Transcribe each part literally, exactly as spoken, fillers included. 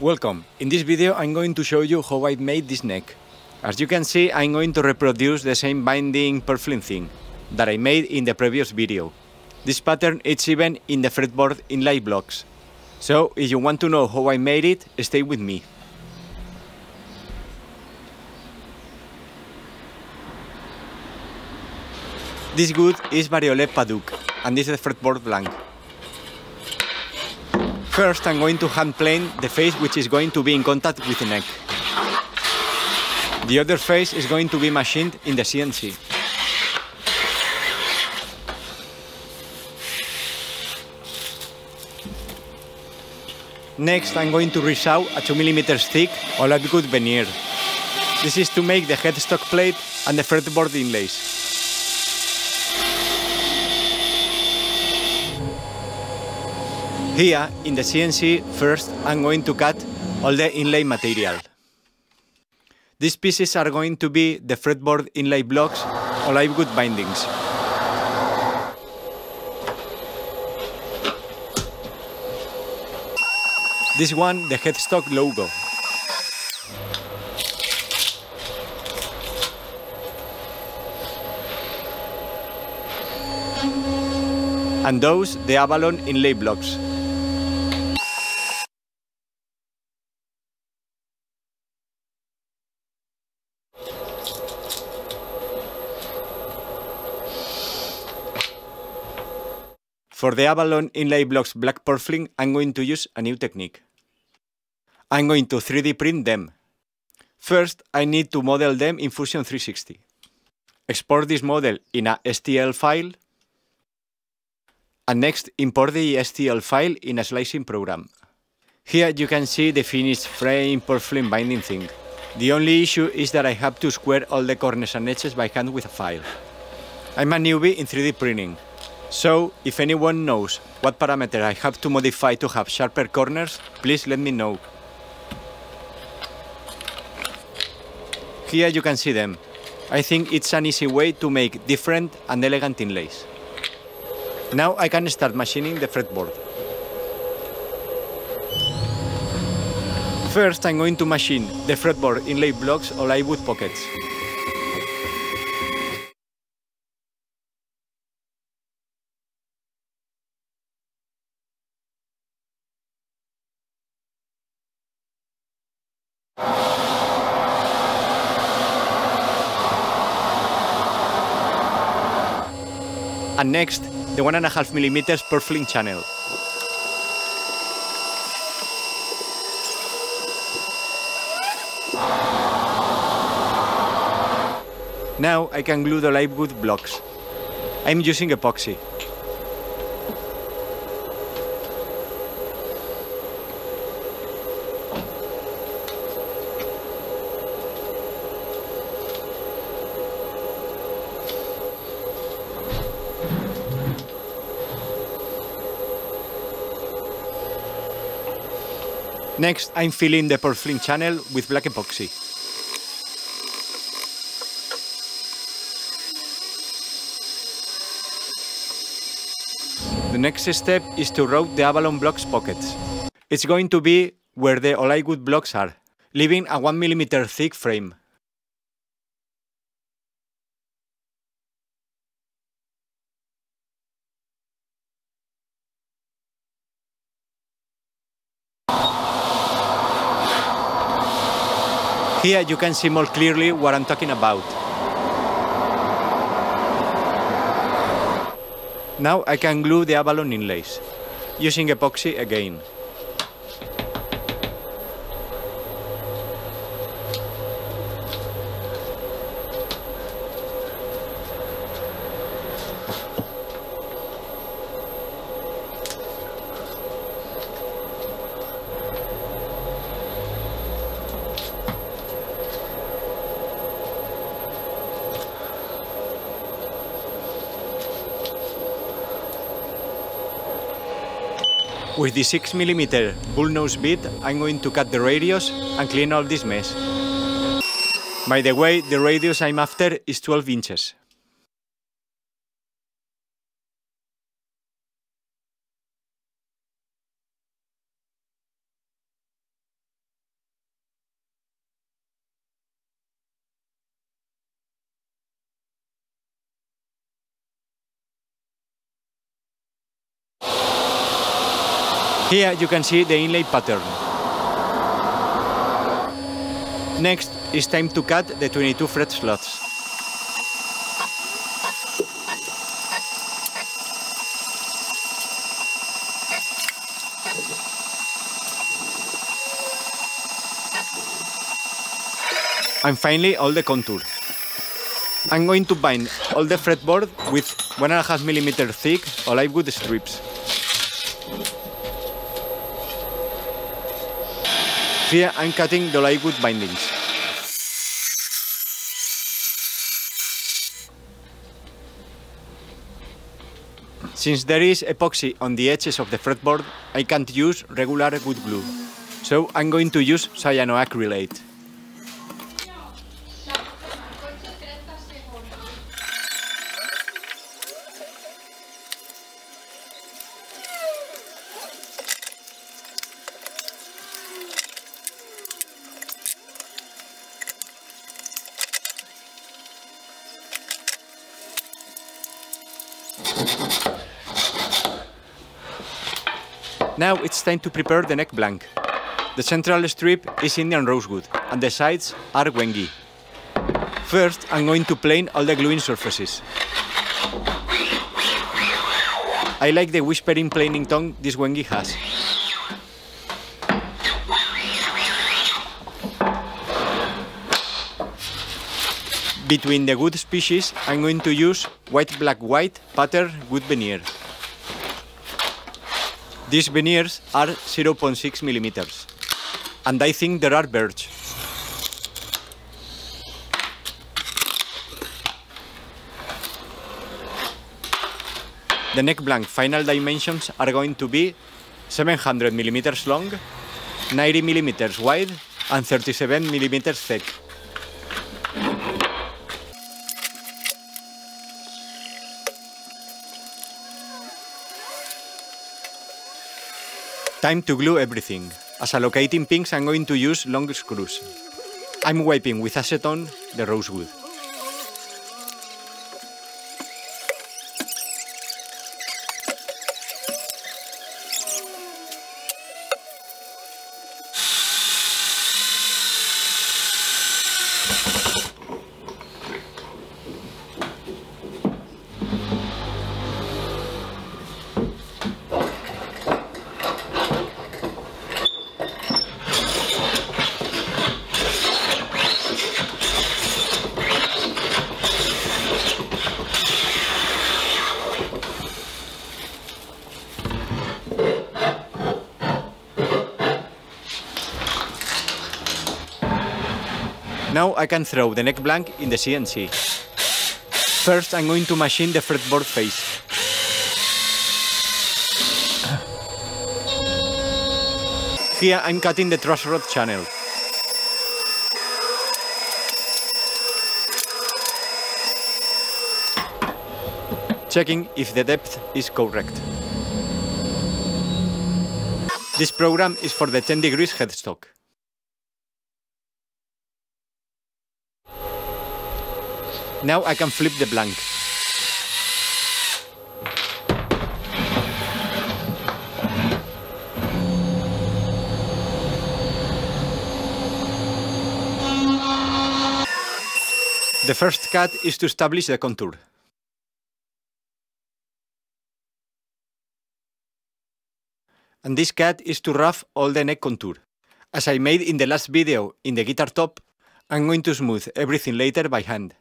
Welcome! In this video I'm going to show you how I made this neck. As you can see, I'm going to reproduce the same binding purfling thing that I made in the previous video. This pattern is even in the fretboard inlay blocks. So if you want to know how I made it, stay with me. This wood is variolet paduk, and this is the fretboard blank. First, I'm going to hand plane the face which is going to be in contact with the neck. The other face is going to be machined in the C N C. Next, I'm going to resaw a two millimeter thick Olapgood veneer. This is to make the headstock plate and the fretboard inlays. Here, in the C N C, first I'm going to cut all the inlay material. These pieces are going to be the fretboard inlay blocks or olive wood bindings. This one, the headstock logo. And those, the Avalon inlay blocks. For the Avalon inlay blocks black purfling, I'm going to use a new technique. I'm going to three D print them. First, I need to model them in Fusion three sixty. Export this model in a S T L file, and next import the S T L file in a slicing program. Here you can see the finished frame purfling binding thing. The only issue is that I have to square all the corners and edges by hand with a file. I'm a newbie in three D printing. So, if anyone knows what parameter I have to modify to have sharper corners, please let me know. Here you can see them. I think it's an easy way to make different and elegant inlays. Now I can start machining the fretboard. First I'm going to machine the fretboard inlay blocks or olive wood pockets. And next, the one and a half millimeters purfling channel. Now I can glue the olive wood blocks. I'm using epoxy. Next, I'm filling the purfling channel with black epoxy. The next step is to route the Avalon blocks pockets. It's going to be where the olive wood blocks are, leaving a one millimeter thick frame. Here you can see more clearly what I'm talking about. Now I can glue the Avalon inlays, using epoxy again. With the six millimeter bullnose bit, I'm going to cut the radius and clean all this mess. By the way, the radius I'm after is twelve inches. Here you can see the inlay pattern. Next, it's time to cut the twenty-two fret slots. And finally, all the contour. I'm going to bind all the fretboard with one and a half millimeter thick olive wood strips. Here I'm cutting the olive wood bindings. Since there is epoxy on the edges of the fretboard, I can't use regular wood glue. So I'm going to use cyanoacrylate. Now it's time to prepare the neck blank. The central strip is Indian rosewood and the sides are wenge. First, I'm going to plane all the gluing surfaces. I like the whispering planing tongue this wenge has. Between the wood species, I'm going to use white-black-white pattern wood veneer. These veneers are zero point six millimeters, and I think there are birch. The neck blank final dimensions are going to be seven hundred millimeters long, ninety millimeters wide, and thirty-seven millimeters thick. Time to glue everything. As allocating pins, I'm going to use long screws. I'm wiping with acetone the rosewood. Now I can throw the neck blank in the C N C. First, I'm going to machine the fretboard face. Here I'm cutting the truss rod channel. Checking if the depth is correct. This program is for the ten degrees headstock. Now I can flip the blank. The first cut is to establish the contour. And this cut is to rough all the neck contour. As I made in the last video in the guitar top, I'm going to smooth everything later by hand.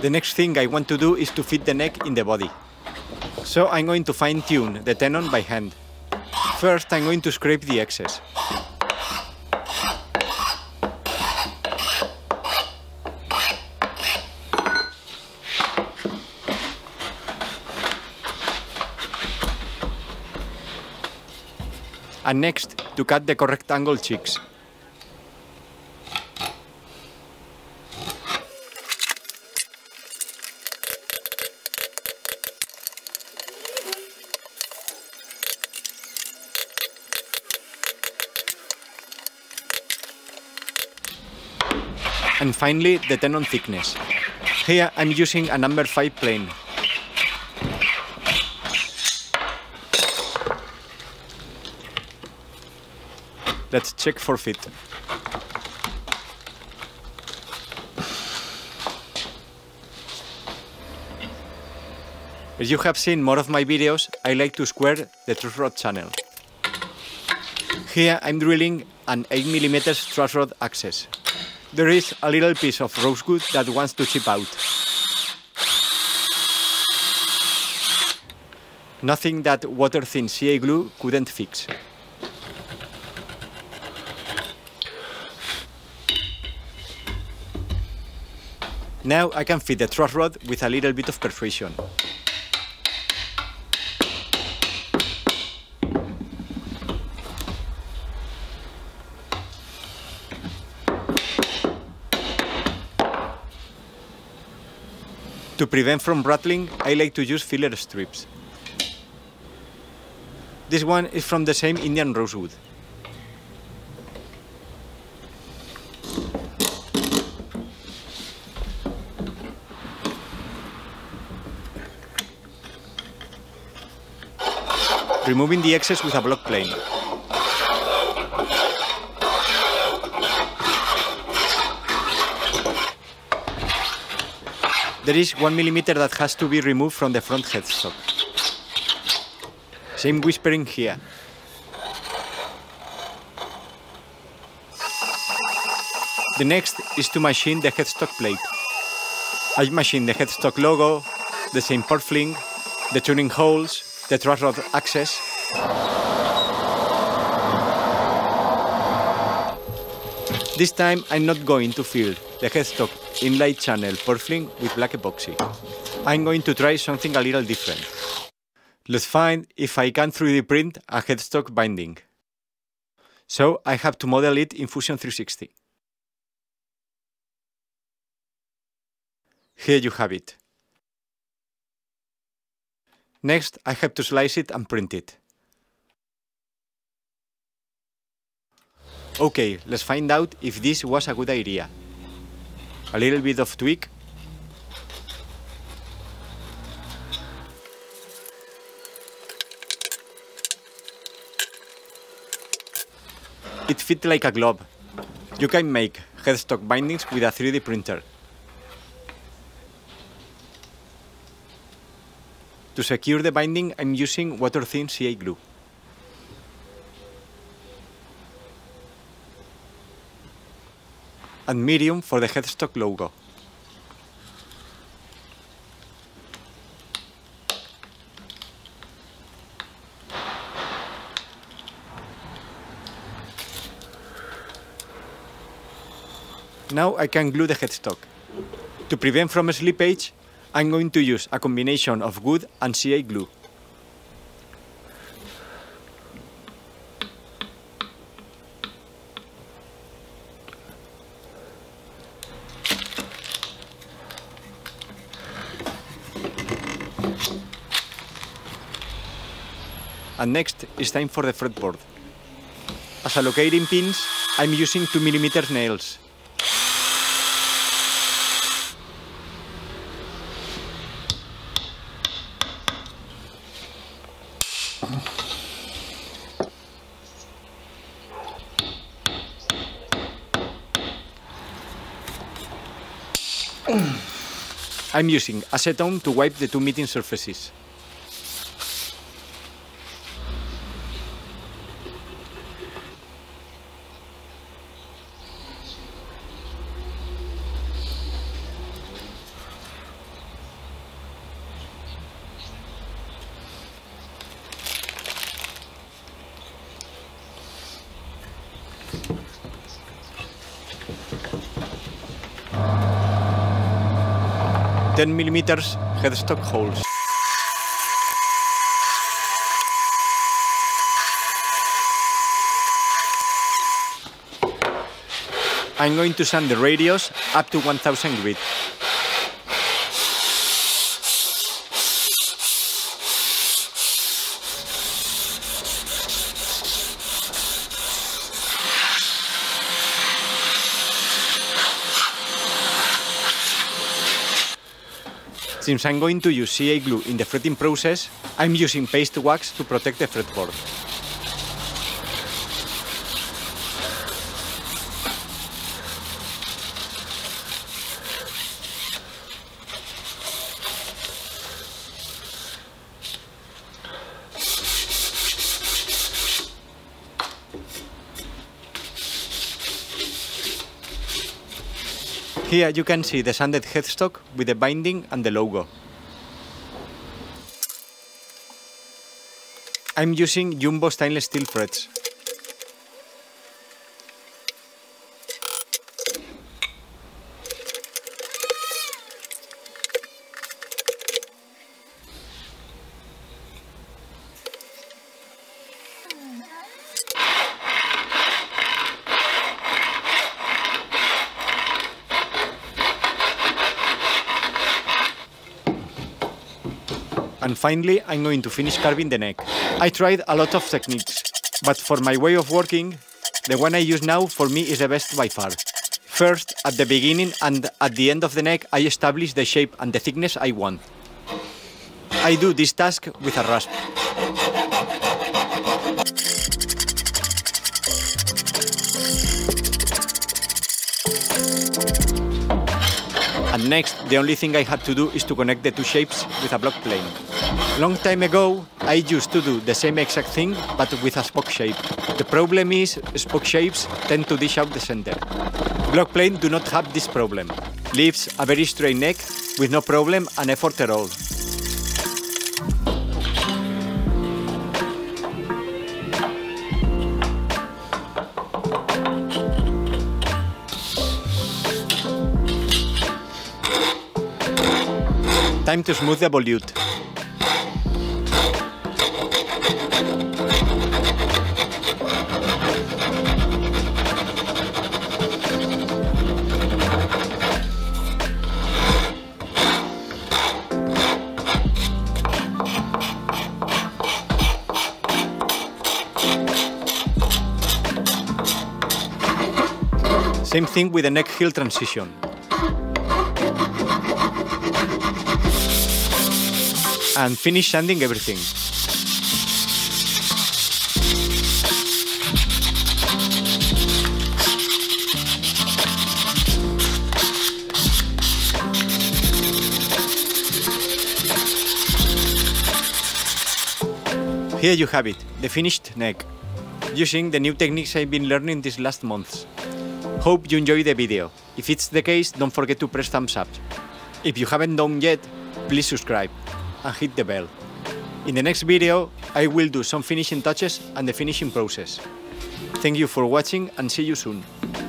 The next thing I want to do is to fit the neck in the body. So I'm going to fine-tune the tenon by hand. First, I'm going to scrape the excess. and next to cut the correct angle chicks. And finally, the tenon thickness. Here I'm using a number five plane. Let's check for fit. As you have seen more of my videos, I like to square the truss rod channel. Here I'm drilling an eight millimeter truss rod axis. There is a little piece of rosewood that wants to chip out. Nothing that water-thin C A glue couldn't fix. Now I can fit the truss rod with a little bit of persuasion. To prevent from rattling, I like to use filler strips. This one is from the same Indian rosewood. Removing the excess with a block plane. There is one millimeter that has to be removed from the front headstock. Same whispering here. The next is to machine the headstock plate. I machine the headstock logo, the same port fling, the tuning holes, the truss rod axis. This time I'm not going to fill the headstock inlay channel port fling with black epoxy. I'm going to try something a little different. Let's find if I can three D print a headstock binding. So I have to model it in Fusion three sixty. Here you have it. Next, I have to slice it and print it. Okay, let's find out if this was a good idea. A little bit of tweak. It fits like a glove. You can make headstock bindings with a three D printer. To secure the binding, I'm using water-thin C A glue. And medium for the headstock logo. Now I can glue the headstock. To prevent from slippage, I'm going to use a combination of wood and C A glue. And next, it's time for the fretboard. As allocating pins, I'm using two millimeter nails. I'm using acetone to wipe the two meeting surfaces. ten millimeter headstock holes. I'm going to sand the radius up to one thousand grit. Since I'm going to use C A glue in the fretting process, I'm using paste wax to protect the fretboard. Here you can see the sanded headstock with the binding and the logo. I'm using jumbo stainless steel frets. And finally, I'm going to finish carving the neck. I tried a lot of techniques, but for my way of working, the one I use now for me is the best by far. First, at the beginning and at the end of the neck, I establish the shape and the thickness I want. I do this task with a rasp. And next, the only thing I had to do is to connect the two shapes with a block plane. Long time ago, I used to do the same exact thing, but with a spoke shape. The problem is, spoke shapes tend to dish out the center. Block plane do not have this problem. Leaves a very straight neck with no problem and effort at all. Time to smooth the volute. Same thing with the neck heel transition. And finish sanding everything. Here you have it, the finished neck, using the new techniques I've been learning these last months. Hope you enjoyed the video. If it's the case, don't forget to press thumbs up. If you haven't done yet, please subscribe and hit the bell. In the next video, I will do some finishing touches and the finishing process. Thank you for watching and see you soon.